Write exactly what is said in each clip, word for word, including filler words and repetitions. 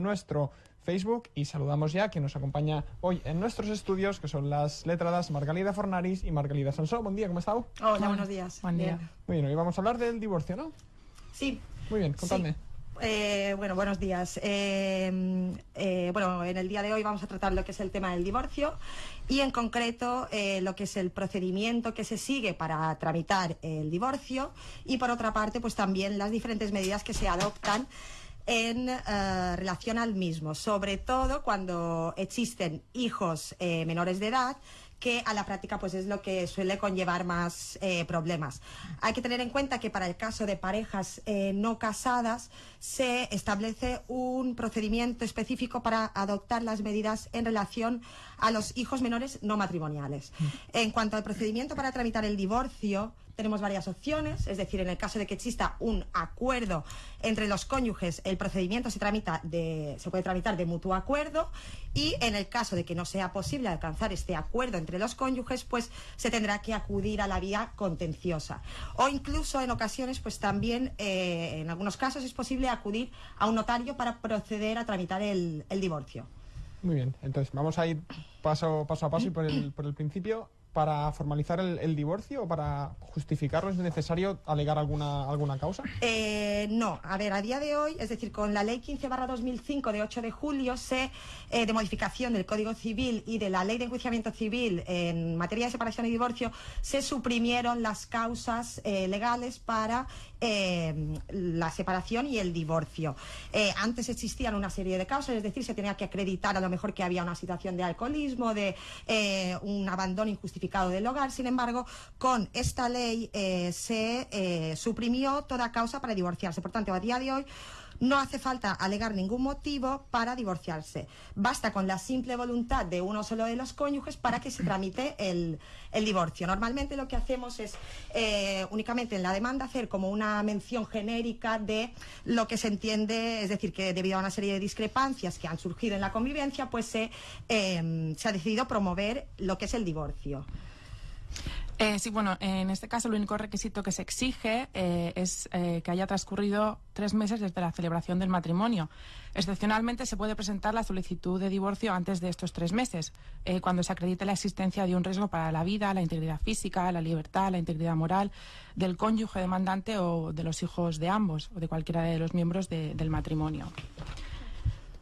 nuestro Facebook y saludamos ya a quien nos acompaña hoy en nuestros estudios, que son las letradas Margalida Fornaris y Margalida Sansó. Buen día, ¿cómo estás? Hola, buenos días. Buen día. Bien. Muy bien, hoy vamos a hablar del divorcio, ¿no? Sí. Muy bien, contadme. Sí. Eh, bueno, buenos días. Eh, eh, bueno, en el día de hoy vamos a tratar lo que es el tema del divorcio y en concreto eh, lo que es el procedimiento que se sigue para tramitar el divorcio y por otra parte pues también las diferentes medidas que se adoptan en eh, relación al mismo, sobre todo cuando existen hijos eh, menores de edad, que a la práctica pues es lo que suele conllevar más eh, problemas. Hay que tener en cuenta que para el caso de parejas eh, no casadas se establece un procedimiento específico para adoptar las medidas en relación a los hijos menores no matrimoniales. En cuanto al procedimiento para tramitar el divorcio, tenemos varias opciones, es decir, en el caso de que exista un acuerdo entre los cónyuges, el procedimiento se tramita de, se puede tramitar de mutuo acuerdo, y en el caso de que no sea posible alcanzar este acuerdo entre los cónyuges, pues se tendrá que acudir a la vía contenciosa. O incluso en ocasiones, pues también eh, en algunos casos es posible acudir a un notario para proceder a tramitar el, el divorcio. Muy bien, entonces vamos a ir paso, paso a paso y por el, por el principio. ¿Para formalizar el, el divorcio o para justificarlo es necesario alegar alguna, alguna causa? Eh, no, a ver, a día de hoy, es decir, con la Ley quince barra dos mil cinco de ocho de julio se, eh, de modificación del Código Civil y de la Ley de Enjuiciamiento Civil en materia de separación y divorcio, se suprimieron las causas eh, legales para eh, la separación y el divorcio. Eh, antes existían una serie de causas, es decir, se tenía que acreditar a lo mejor que había una situación de alcoholismo, de eh, un abandono injustificado del hogar. Sin embargo, con esta ley eh, se eh, suprimió toda causa para divorciarse. Por tanto, a día de hoy no hace falta alegar ningún motivo para divorciarse. Basta con la simple voluntad de uno solo de los cónyuges para que se tramite el, el divorcio. Normalmente lo que hacemos es eh, únicamente en la demanda hacer como una mención genérica de lo que se entiende, es decir, que debido a una serie de discrepancias que han surgido en la convivencia, pues se, eh, se ha decidido promover lo que es el divorcio. Eh, sí, bueno, en este caso el único requisito que se exige eh, es eh, que haya transcurrido tres meses desde la celebración del matrimonio. Excepcionalmente se puede presentar la solicitud de divorcio antes de estos tres meses, eh, cuando se acredite la existencia de un riesgo para la vida, la integridad física, la libertad, la integridad moral del cónyuge demandante o de los hijos de ambos o de cualquiera de los miembros de, del matrimonio.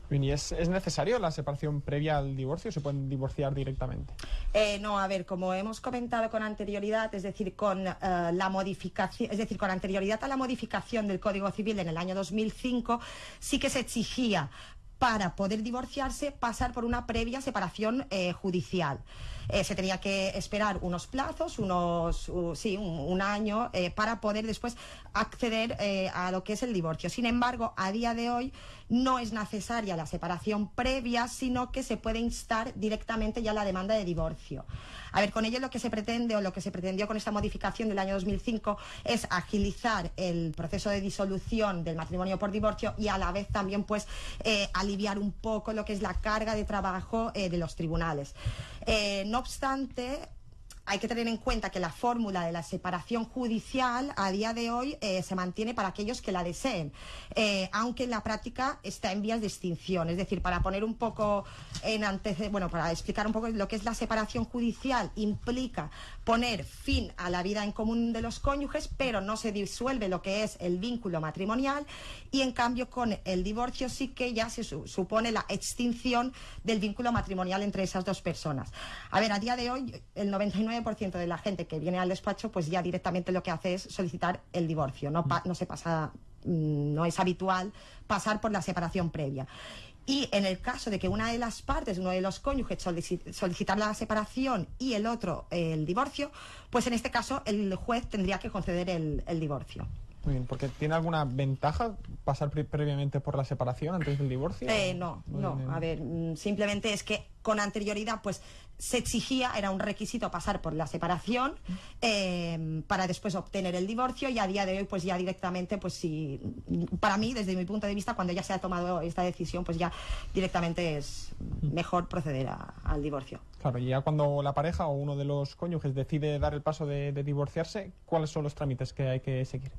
Bien, ¿y es, es necesario la separación previa al divorcio o se pueden divorciar directamente? Eh, no, a ver, como hemos comentado con anterioridad, es decir, con uh, la modificación, es decir, con anterioridad a la modificación del Código Civil en el año dos mil cinco, sí que se exigía para poder divorciarse pasar por una previa separación eh, judicial. Eh, se tenía que esperar unos plazos, unos uh, sí, un, un año, eh, para poder después acceder eh, a lo que es el divorcio. Sin embargo, a día de hoy no es necesaria la separación previa, sino que se puede instar directamente ya la demanda de divorcio. A ver, con ello lo que se pretende o lo que se pretendió con esta modificación del año dos mil cinco es agilizar el proceso de disolución del matrimonio por divorcio y a la vez también pues eh, aliviar un poco lo que es la carga de trabajo eh, de los tribunales. Eh, no obstante, hay que tener en cuenta que la fórmula de la separación judicial a día de hoy eh, se mantiene para aquellos que la deseen, eh, aunque en la práctica está en vías de extinción. Es decir, para poner un poco en antecedentes, bueno, para explicar un poco lo que es la separación judicial, implica poner fin a la vida en común de los cónyuges, pero no se disuelve lo que es el vínculo matrimonial, y en cambio con el divorcio sí que ya se su supone la extinción del vínculo matrimonial entre esas dos personas. A ver, a día de hoy el noventa y nueve por ciento de la gente que viene al despacho pues ya directamente lo que hace es solicitar el divorcio, no, pa no se pasa, no es habitual pasar por la separación previa. Y en el caso de que una de las partes, uno de los cónyuges, solicitar la separación y el otro eh, el divorcio, pues en este caso el juez tendría que conceder el, el divorcio. Muy bien, porque ¿tiene alguna ventaja pasar pre previamente por la separación antes del divorcio? Eh, no, no, no, a ver, simplemente es que con anterioridad pues se exigía, era un requisito pasar por la separación eh, para después obtener el divorcio, y a día de hoy pues ya directamente, pues si, para mí, desde mi punto de vista, cuando ya se ha tomado esta decisión, pues ya directamente es mejor proceder a, al divorcio. Claro, y ya cuando la pareja o uno de los cónyuges decide dar el paso de, de divorciarse, ¿cuáles son los trámites que hay que seguir?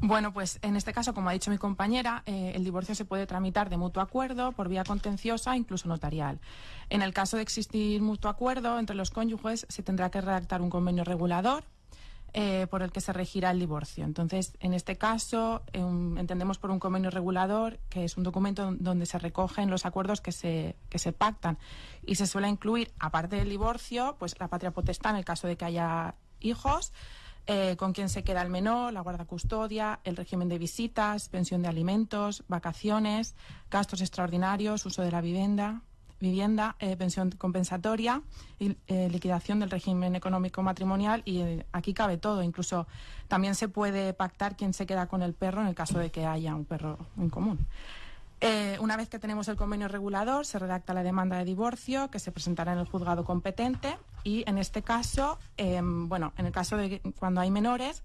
Bueno, pues en este caso, como ha dicho mi compañera, eh, el divorcio se puede tramitar de mutuo acuerdo, por vía contenciosa, incluso notarial. En el caso de existir mutuo acuerdo entre los cónyuges, se tendrá que redactar un convenio regulador eh, por el que se regirá el divorcio. Entonces, en este caso, eh, entendemos por un convenio regulador que es un documento donde se recogen los acuerdos que se, que se pactan, y se suele incluir, aparte del divorcio, pues la patria potestad en el caso de que haya hijos, Eh, con quién se queda el menor, la guardacustodia, el régimen de visitas, pensión de alimentos, vacaciones, gastos extraordinarios, uso de la vivienda, vivienda eh, pensión compensatoria, y, eh, liquidación del régimen económico matrimonial, y eh, aquí cabe todo. Incluso también se puede pactar quién se queda con el perro en el caso de que haya un perro en común. Eh, una vez que tenemos el convenio regulador, se redacta la demanda de divorcio, que se presentará en el juzgado competente, y en este caso, eh, bueno, en el caso de cuando hay menores,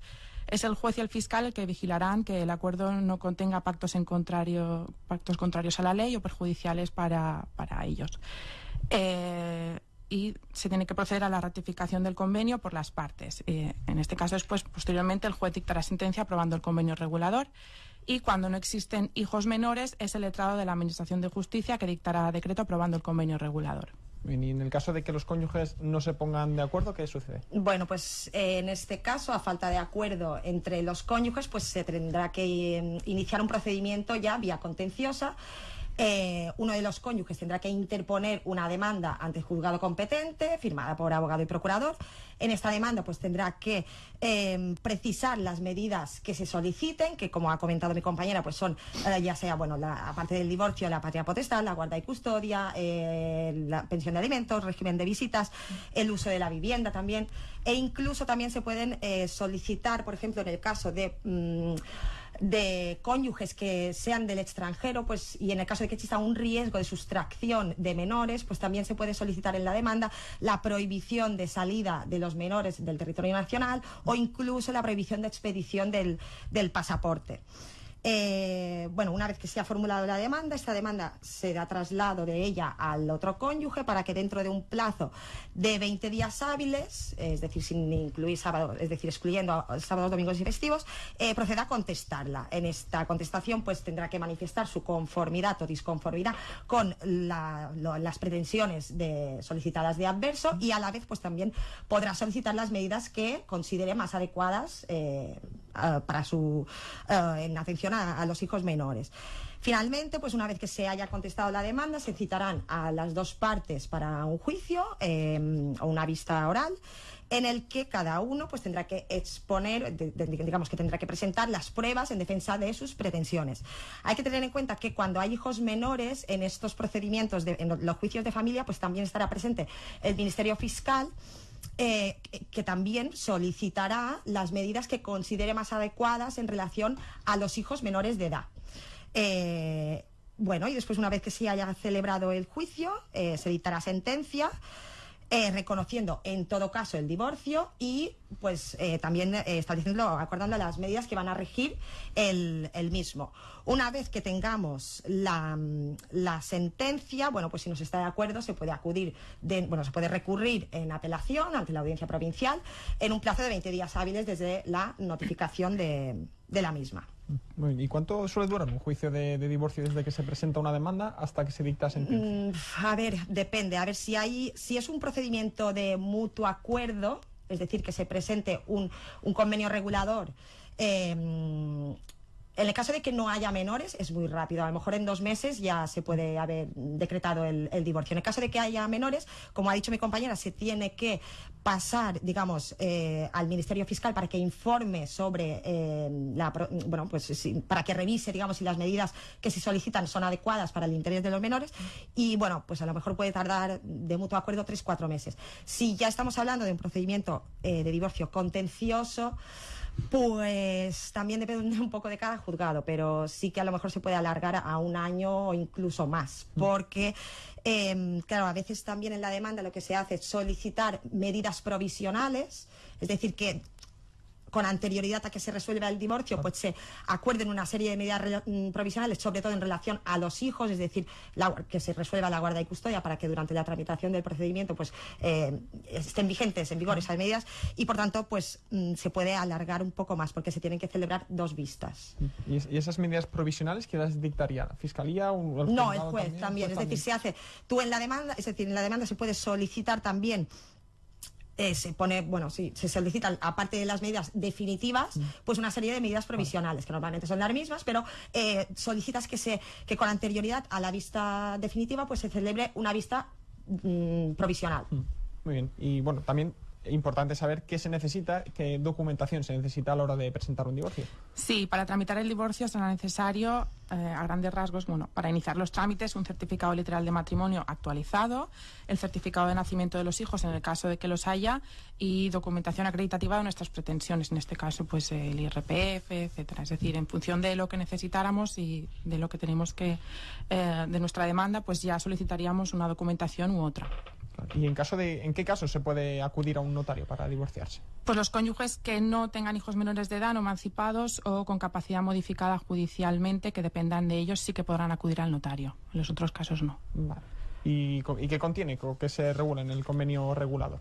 es el juez y el fiscal el que vigilarán que el acuerdo no contenga pactos en contrario, pactos contrarios a la ley o perjudiciales para, para ellos. Eh, y se tiene que proceder a la ratificación del convenio por las partes. Eh, en este caso, después, posteriormente, el juez dictará sentencia aprobando el convenio regulador. Y cuando no existen hijos menores, es el letrado de la Administración de Justicia que dictará decreto aprobando el convenio regulador. Y en el caso de que los cónyuges no se pongan de acuerdo, ¿qué sucede? Bueno, pues eh, en este caso, a falta de acuerdo entre los cónyuges, pues se tendrá que eh, iniciar un procedimiento ya vía contenciosa. Eh, uno de los cónyuges tendrá que interponer una demanda ante el juzgado competente, firmada por abogado y procurador. En esta demanda pues tendrá que eh, precisar las medidas que se soliciten, que como ha comentado mi compañera, pues son eh, ya sea, bueno, la, aparte del divorcio, la patria potestad, la guarda y custodia, eh, la pensión de alimentos, régimen de visitas, el uso de la vivienda también, e incluso también se pueden eh, solicitar, por ejemplo, en el caso de... Mmm, de cónyuges que sean del extranjero, pues, y en el caso de que exista un riesgo de sustracción de menores, pues también se puede solicitar en la demanda la prohibición de salida de los menores del territorio nacional, o incluso la prohibición de expedición del, del pasaporte. Eh, bueno, una vez que se ha formulado la demanda, esta demanda se da traslado de ella al otro cónyuge para que dentro de un plazo de veinte días hábiles, es decir, sin incluir sábado, es decir, excluyendo sábados, domingos y festivos, eh, proceda a contestarla. En esta contestación pues tendrá que manifestar su conformidad o disconformidad con la, lo, las pretensiones de, solicitadas de adverso, y a la vez pues también podrá solicitar las medidas que considere más adecuadas eh, a, para su a, en atención A, a los hijos menores. Finalmente, pues una vez que se haya contestado la demanda, se citarán a las dos partes para un juicio eh, o una vista oral, en el que cada uno pues tendrá que exponer, de, de, digamos que tendrá que presentar las pruebas en defensa de sus pretensiones. Hay que tener en cuenta que cuando hay hijos menores en estos procedimientos, de, en los juicios de familia, pues también estará presente el Ministerio Fiscal, Eh, que también solicitará las medidas que considere más adecuadas en relación a los hijos menores de edad. Eh, bueno, y después, una vez que se haya celebrado el juicio, eh, se dictará sentencia, eh, reconociendo en todo caso el divorcio, y pues eh, también eh, estableciendo, acordando las medidas que van a regir el, el mismo. Una vez que tengamos la, la sentencia, bueno, pues si no se está de acuerdo, se puede acudir, de, bueno, se puede recurrir en apelación ante la Audiencia Provincial en un plazo de veinte días hábiles desde la notificación de, de la misma. ¿Y cuánto suele durar un juicio de, de divorcio desde que se presenta una demanda hasta que se dicta sentencia? A ver, depende. A ver, si hay, si es un procedimiento de mutuo acuerdo, es decir, que se presente un, un convenio regulador, eh, en el caso de que no haya menores, es muy rápido. A lo mejor en dos meses ya se puede haber decretado el, el divorcio. En el caso de que haya menores, como ha dicho mi compañera, se tiene que pasar, digamos, eh, al Ministerio Fiscal para que informe sobre, eh, la, bueno, pues si, para que revise, digamos, si las medidas que se solicitan son adecuadas para el interés de los menores. Y bueno, pues a lo mejor puede tardar de mutuo acuerdo tres, cuatro meses. Si ya estamos hablando de un procedimiento eh, de divorcio contencioso, pues también depende un poco de cada juez juzgado, pero sí que a lo mejor se puede alargar a un año o incluso más, porque eh, claro, a veces también en la demanda lo que se hace es solicitar medidas provisionales, es decir, que con anterioridad a que se resuelva el divorcio, pues se acuerden una serie de medidas provisionales, sobre todo en relación a los hijos, es decir, la, que se resuelva la guarda y custodia para que durante la tramitación del procedimiento pues eh, estén vigentes, en vigor esas medidas, y por tanto pues se puede alargar un poco más, porque se tienen que celebrar dos vistas. ¿Y esas medidas provisionales que las dictaría la Fiscalía o el No, el juez también, también. El juez es decir, también. se hace, tú en la demanda, es decir, en la demanda se puede solicitar también Eh, se pone, bueno, sí, se solicitan, aparte de las medidas definitivas, pues una serie de medidas provisionales, que normalmente son las mismas, pero eh, solicitas que se que con anterioridad a la vista definitiva pues se celebre una vista mm, provisional. Muy bien, y bueno, también importante saber qué se necesita, qué documentación se necesita a la hora de presentar un divorcio. Sí, para tramitar el divorcio será necesario, eh, a grandes rasgos, bueno, para iniciar los trámites, un certificado literal de matrimonio actualizado, el certificado de nacimiento de los hijos en el caso de que los haya y documentación acreditativa de nuestras pretensiones, en este caso pues el I R P F, etcétera. Es decir, en función de lo que necesitáramos y de lo que tenemos que, eh, de nuestra demanda, pues ya solicitaríamos una documentación u otra. ¿Y en caso de, en qué casos se puede acudir a un notario para divorciarse? Pues los cónyuges que no tengan hijos menores de edad, no emancipados o con capacidad modificada judicialmente, que dependan de ellos, sí que podrán acudir al notario. En los otros casos no. Vale. ¿Y, y qué contiene, o qué se regula en el convenio regulador?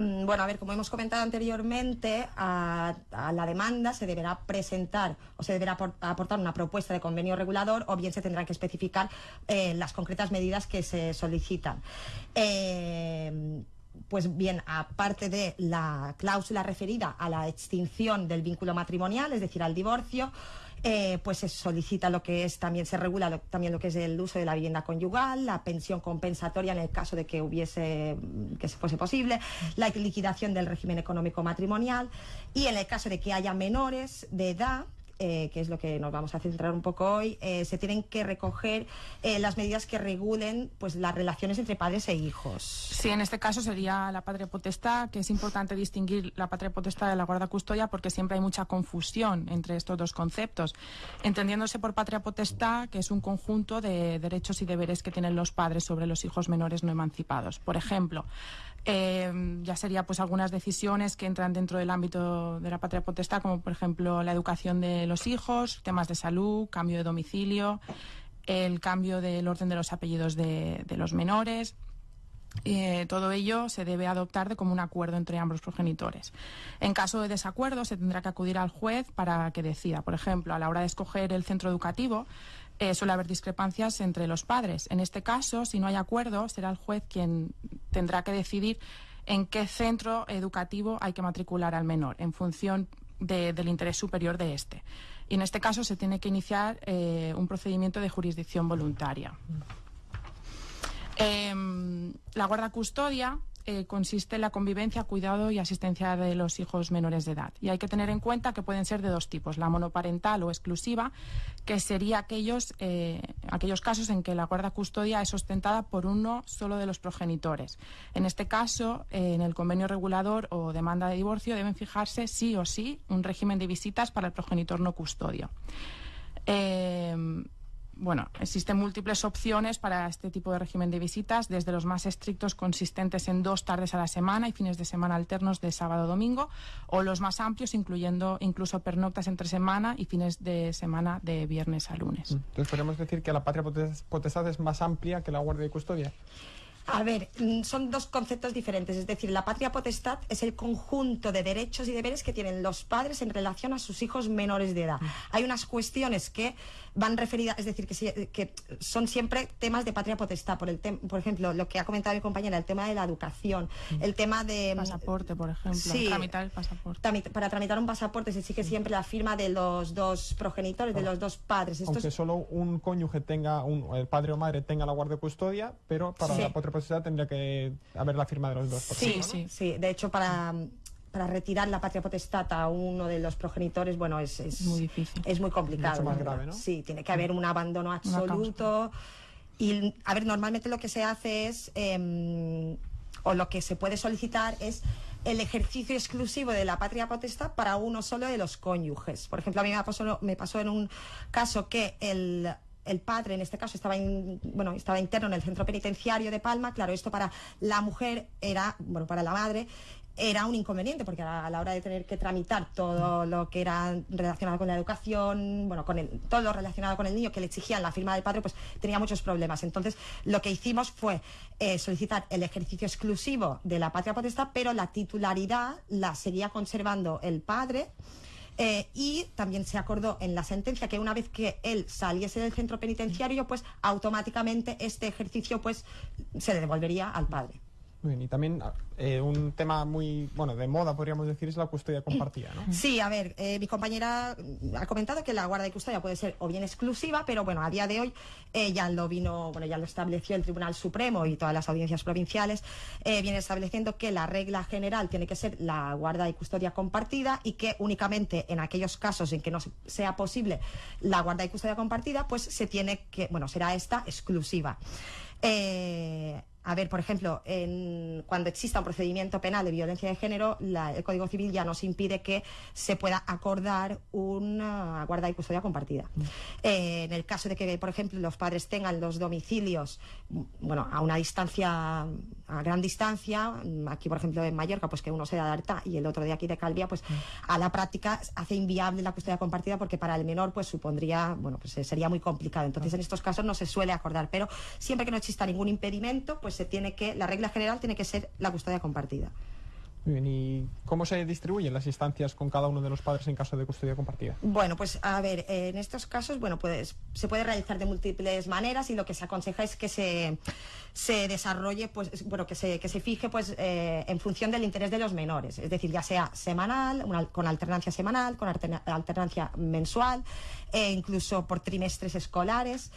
Bueno, a ver, como hemos comentado anteriormente, a, a la demanda se deberá presentar o se deberá aportar una propuesta de convenio regulador, o bien se tendrán que especificar eh, las concretas medidas que se solicitan. Eh, pues bien, aparte de la cláusula referida a la extinción del vínculo matrimonial, es decir, al divorcio, Eh, pues se solicita lo que es, también se regula lo, también lo que es el uso de la vivienda conyugal, la pensión compensatoria en el caso de que hubiese, que fuese posible, la liquidación del régimen económico matrimonial, y en el caso de que haya menores de edad, Eh, que es lo que nos vamos a centrar un poco hoy, eh, se tienen que recoger eh, las medidas que regulen pues las relaciones entre padres e hijos. Sí, en este caso sería la patria potestad, que es importante distinguir la patria potestad de la guarda custodia, porque siempre hay mucha confusión entre estos dos conceptos, entendiéndose por patria potestad que es un conjunto de derechos y deberes que tienen los padres sobre los hijos menores no emancipados. Por ejemplo, Eh, ya sería pues algunas decisiones que entran dentro del ámbito de la patria potestad, como por ejemplo la educación de los hijos, temas de salud, cambio de domicilio, el cambio del orden de los apellidos de, de los menores. Eh, todo ello se debe adoptar de común acuerdo entre ambos progenitores. En caso de desacuerdo se tendrá que acudir al juez para que decida. Por ejemplo, a la hora de escoger el centro educativo eh, suele haber discrepancias entre los padres. En este caso, si no hay acuerdo, será el juez quien tendrá que decidir en qué centro educativo hay que matricular al menor en función de, del interés superior de este. Y en este caso se tiene que iniciar eh, un procedimiento de jurisdicción voluntaria. Eh, la guarda custodia eh, consiste en la convivencia, cuidado y asistencia de los hijos menores de edad. Y hay que tener en cuenta que pueden ser de dos tipos: la monoparental o exclusiva, que sería aquellos, eh, aquellos casos en que la guarda custodia es ostentada por uno solo de los progenitores. En este caso, eh, en el convenio regulador o demanda de divorcio deben fijarse sí o sí un régimen de visitas para el progenitor no custodio. Eh, Bueno, existen múltiples opciones para este tipo de régimen de visitas, desde los más estrictos, consistentes en dos tardes a la semana y fines de semana alternos de sábado a domingo, o los más amplios, incluyendo incluso pernoctas entre semana y fines de semana de viernes a lunes. Entonces, ¿podríamos decir que la patria potestad es más amplia que la guardia y custodia? A ver, son dos conceptos diferentes. Es decir, la patria potestad es el conjunto de derechos y deberes que tienen los padres en relación a sus hijos menores de edad. Hay unas cuestiones que van referidas, es decir, que, que son siempre temas de patria potestad. Por, el por ejemplo, lo que ha comentado mi compañera, el tema de la educación, el tema de... Pasaporte, por ejemplo. Sí, tramitar el pasaporte. Tramit para tramitar un pasaporte se exige siempre la firma de los dos progenitores, de los dos padres. Esto Aunque es... solo un cónyuge tenga, un, el padre o madre tenga la guardia y custodia, pero para sí. la patria potestad tendría que haber la firma de los dos. Sí, ¿no? sí, sí. De hecho, para, para retirar la patria potestad a uno de los progenitores, bueno, es, es muy difícil, es muy complicado. Mucho más grave, ¿no? Sí, tiene que haber un abandono absoluto. Y, a ver, normalmente lo que se hace es, eh, o lo que se puede solicitar es el ejercicio exclusivo de la patria potestad para uno solo de los cónyuges. Por ejemplo, a mí me pasó, me pasó en un caso que el... el padre, en este caso, estaba in, bueno, estaba interno en el centro penitenciario de Palma. Claro, esto para la mujer era, bueno, para la madre era un inconveniente, porque a la hora de tener que tramitar todo lo que era relacionado con la educación, bueno, con el, todo lo relacionado con el niño que le exigían la firma del padre, pues tenía muchos problemas. Entonces, lo que hicimos fue eh, solicitar el ejercicio exclusivo de la patria potestad, pero la titularidad la seguía conservando el padre. Eh, y también se acordó en la sentencia que una vez que él saliese del centro penitenciario, pues automáticamente este ejercicio pues se le devolvería al padre. Muy bien, y también eh, un tema muy, bueno, de moda, podríamos decir, es la custodia compartida, ¿no? Sí, a ver, eh, mi compañera ha comentado que la guarda de custodia puede ser o bien exclusiva, pero bueno, a día de hoy eh, ya lo vino, bueno, ya lo estableció el Tribunal Supremo y todas las audiencias provinciales, eh, viene estableciendo que la regla general tiene que ser la guarda de custodia compartida y que únicamente en aquellos casos en que no sea posible la guarda de custodia compartida, pues se tiene que, bueno, será esta exclusiva. Eh... A ver, por ejemplo, en, cuando exista un procedimiento penal de violencia de género, la, el Código Civil ya nos impide que se pueda acordar una guarda y custodia compartida. Eh, en el caso de que, por ejemplo, los padres tengan los domicilios, bueno, a una distancia, a gran distancia, aquí, por ejemplo, en Mallorca, pues que uno sea de Arta y el otro de aquí de Calvia, pues a la práctica hace inviable la custodia compartida porque para el menor, pues supondría, bueno, pues sería muy complicado. Entonces, en estos casos no se suele acordar, pero siempre que no exista ningún impedimento, pues se tiene que, la regla general tiene que ser la custodia compartida. Muy bien, ¿y cómo se distribuyen las instancias con cada uno de los padres en caso de custodia compartida? Bueno, pues a ver, en estos casos, bueno, pues se puede realizar de múltiples maneras y lo que se aconseja es que se, se desarrolle, pues, bueno, que se, que se fije, pues, eh, en función del interés de los menores, es decir, ya sea semanal, una, con alternancia semanal, con alterna, alternancia mensual, e incluso por trimestres escolares.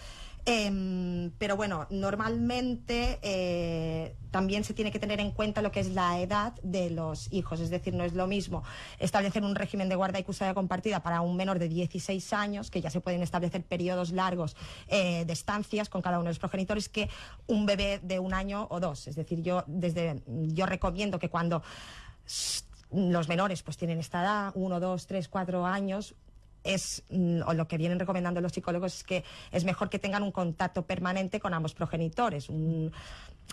Eh, pero bueno, normalmente eh, también se tiene que tener en cuenta lo que es la edad de los hijos, es decir, no es lo mismo establecer un régimen de guarda y custodia compartida para un menor de dieciséis años, que ya se pueden establecer periodos largos eh, de estancias con cada uno de los progenitores, que un bebé de un año o dos. Es decir, yo, desde, yo recomiendo que cuando los menores pues tienen esta edad, uno, dos, tres, cuatro años, es, o lo que vienen recomendando los psicólogos es que es mejor que tengan un contacto permanente con ambos progenitores. Un,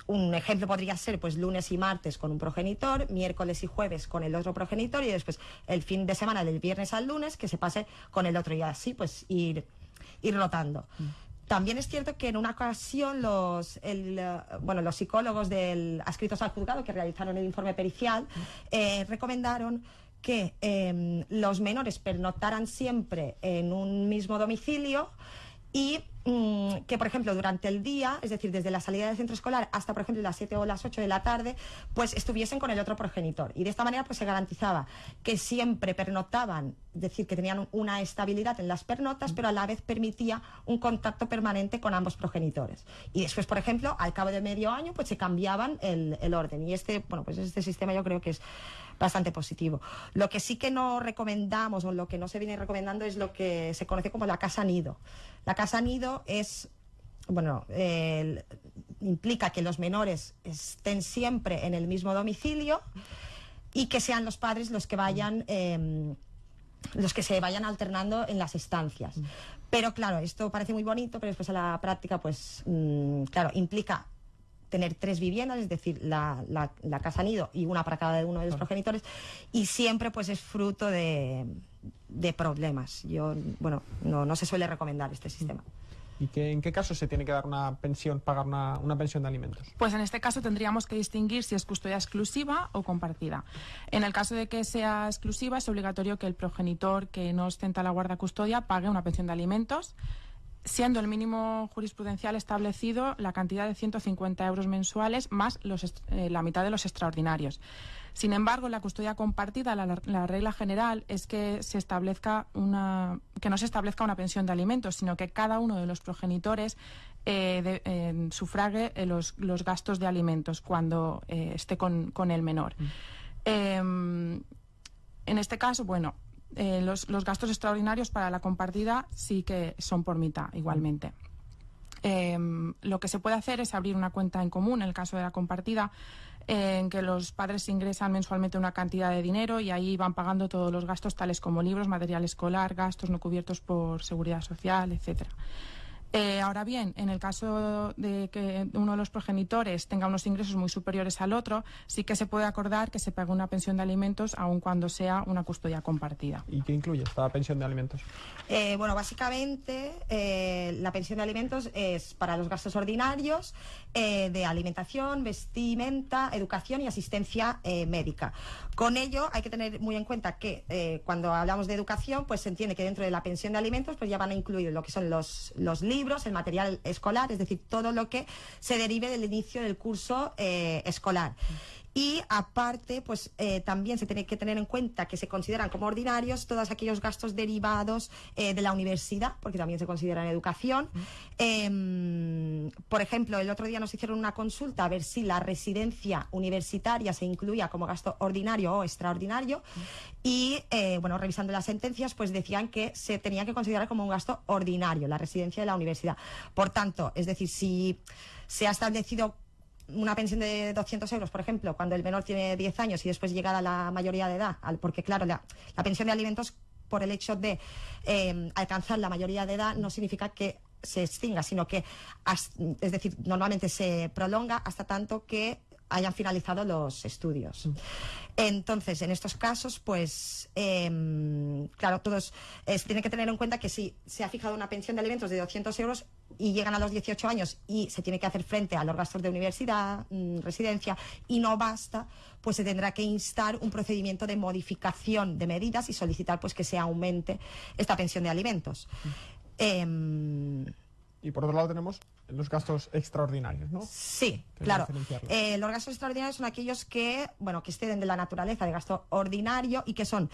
un ejemplo podría ser pues lunes y martes con un progenitor, miércoles y jueves con el otro progenitor y después el fin de semana del viernes al lunes que se pase con el otro y así pues ir, ir rotando. Mm. También es cierto que en una ocasión los, el, bueno, los psicólogos del, adscritos al juzgado que realizaron el informe pericial eh, recomendaron que eh, los menores pernoctaran siempre en un mismo domicilio y mm, que, por ejemplo, durante el día, es decir, desde la salida del centro escolar hasta, por ejemplo, las siete o las ocho de la tarde, pues estuviesen con el otro progenitor. Y de esta manera pues se garantizaba que siempre pernoctaban, es decir, que tenían una estabilidad en las pernotas, pero a la vez permitía un contacto permanente con ambos progenitores. Y después, por ejemplo, al cabo de medio año, pues se cambiaban el, el orden. Y este, bueno, pues este sistema yo creo que es bastante positivo. Lo que sí que no recomendamos o lo que no se viene recomendando es lo que se conoce como la casa nido. La casa nido es, bueno, eh, implica que los menores estén siempre en el mismo domicilio y que sean los padres los que vayan, eh, los que se vayan alternando en las estancias. Pero claro, esto parece muy bonito, pero después a la práctica, pues, mm, claro, implica tener tres viviendas, es decir, la, la, la casa nido y una para cada uno de los progenitores, y siempre pues es fruto de, de problemas. Yo, bueno, no, no se suele recomendar este sistema. ¿Y que, en qué caso se tiene que dar una pensión, pagar una, una pensión de alimentos? Pues en este caso tendríamos que distinguir si es custodia exclusiva o compartida. En el caso de que sea exclusiva, es obligatorio que el progenitor que no ostenta la guarda custodia pague una pensión de alimentos, siendo el mínimo jurisprudencial establecido la cantidad de ciento cincuenta euros mensuales más los, eh, la mitad de los extraordinarios. Sin embargo, en la custodia compartida, la, la regla general es que se establezca una, que no se establezca una pensión de alimentos, sino que cada uno de los progenitores eh, de, eh, sufrague eh, los, los gastos de alimentos cuando eh, esté con, con el menor. Mm. Eh, en este caso, bueno, Eh, los, los gastos extraordinarios para la compartida sí que son por mitad, igualmente. Eh, lo que se puede hacer es abrir una cuenta en común, en el caso de la compartida, eh, en que los padres ingresan mensualmente una cantidad de dinero y ahí van pagando todos los gastos, tales como libros, material escolar, gastos no cubiertos por seguridad social, etcétera. Eh, ahora bien, en el caso de que uno de los progenitores tenga unos ingresos muy superiores al otro, sí que se puede acordar que se pague una pensión de alimentos, aun cuando sea una custodia compartida. ¿Y qué incluye esta pensión de alimentos? Eh, bueno, básicamente eh, la pensión de alimentos es para los gastos ordinarios eh, de alimentación, vestimenta, educación y asistencia eh, médica. Con ello hay que tener muy en cuenta que eh, cuando hablamos de educación, pues se entiende que dentro de la pensión de alimentos pues ya van a incluir lo que son los, los libros, libros, el material escolar, es decir, todo lo que se derive del inicio del curso eh, escolar. Y aparte, pues eh, también se tiene que tener en cuenta que se consideran como ordinarios todos aquellos gastos derivados eh, de la universidad, porque también se consideran educación. Eh, por ejemplo, el otro día nos hicieron una consulta a ver si la residencia universitaria se incluía como gasto ordinario o extraordinario. Y, eh, bueno, revisando las sentencias, pues decían que se tenía que considerar como un gasto ordinario la residencia de la universidad. Por tanto, es decir, si se ha establecido una pensión de doscientos euros, por ejemplo, cuando el menor tiene diez años y después llegada la mayoría de edad, porque claro, la, la pensión de alimentos, por el hecho de eh, alcanzar la mayoría de edad, no significa que se extinga, sino que, es decir, normalmente se prolonga hasta tanto que hayan finalizado los estudios. Entonces, en estos casos, pues, eh, claro, todos eh, se tiene que tener en cuenta que si se ha fijado una pensión de alimentos de doscientos euros y llegan a los dieciocho años y se tiene que hacer frente a los gastos de universidad, mmm, residencia, y no basta, pues se tendrá que instar un procedimiento de modificación de medidas y solicitar pues que se aumente esta pensión de alimentos. Eh, Y por otro lado tenemos los gastos extraordinarios, ¿no? Sí, claro. Eh, los gastos extraordinarios son aquellos que, bueno, que exceden de la naturaleza de gasto ordinario y que son,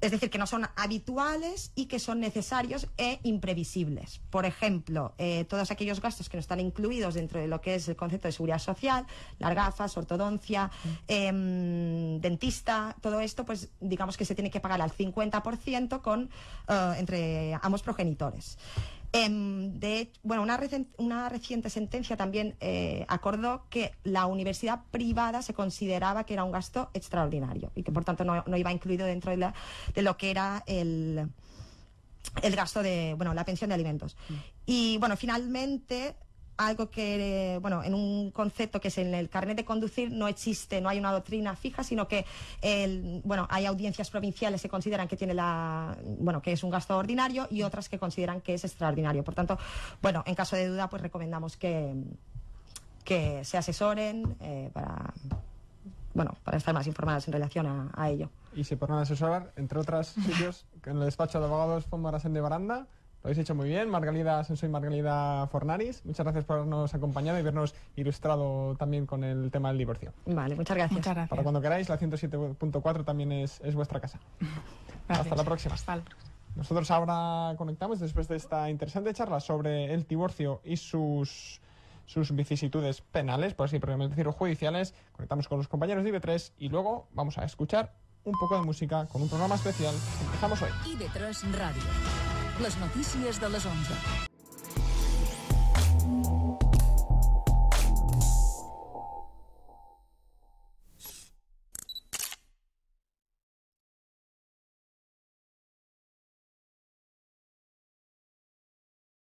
es decir, que no son habituales y que son necesarios e imprevisibles. Por ejemplo, eh, todos aquellos gastos que no están incluidos dentro de lo que es el concepto de seguridad social, las gafas, ortodoncia, eh, dentista, todo esto, pues digamos que se tiene que pagar al cincuenta por ciento con, eh, entre ambos progenitores. De, bueno, una, recent, una reciente sentencia también eh, acordó que la universidad privada se consideraba que era un gasto extraordinario y que por tanto no, no iba incluido dentro de, la, de lo que era el, el gasto de, bueno, la pensión de alimentos. Y bueno, finalmente algo que, eh, bueno, en un concepto que es en el carnet de conducir no existe, no hay una doctrina fija, sino que, el, bueno, hay audiencias provinciales que consideran que tiene la, bueno, que es un gasto ordinario y otras que consideran que es extraordinario. Por tanto, bueno, en caso de duda, pues recomendamos que, que se asesoren eh, para, bueno, para estar más informadas en relación a, a ello. Y se podrán asesorar, entre otros sitios, en el despacho de abogados Fornaris de Baranda. Lo habéis hecho muy bien, Margalida Sansó y Margalida Fornaris. Muchas gracias por habernos acompañado y vernos ilustrado también con el tema del divorcio. Vale, muchas gracias. Muchas gracias. Para cuando queráis, la ciento siete punto cuatro también es, es vuestra casa. Gracias. Hasta la próxima. Hasta la próxima. Nosotros ahora conectamos después de esta interesante charla sobre el divorcio y sus, sus vicisitudes penales, por así probablemente decir, judiciales. Conectamos con los compañeros de I B tres y luego vamos a escuchar un poco de música con un programa especial que empezamos hoy. I B tres Radio. Les notícies de les onze.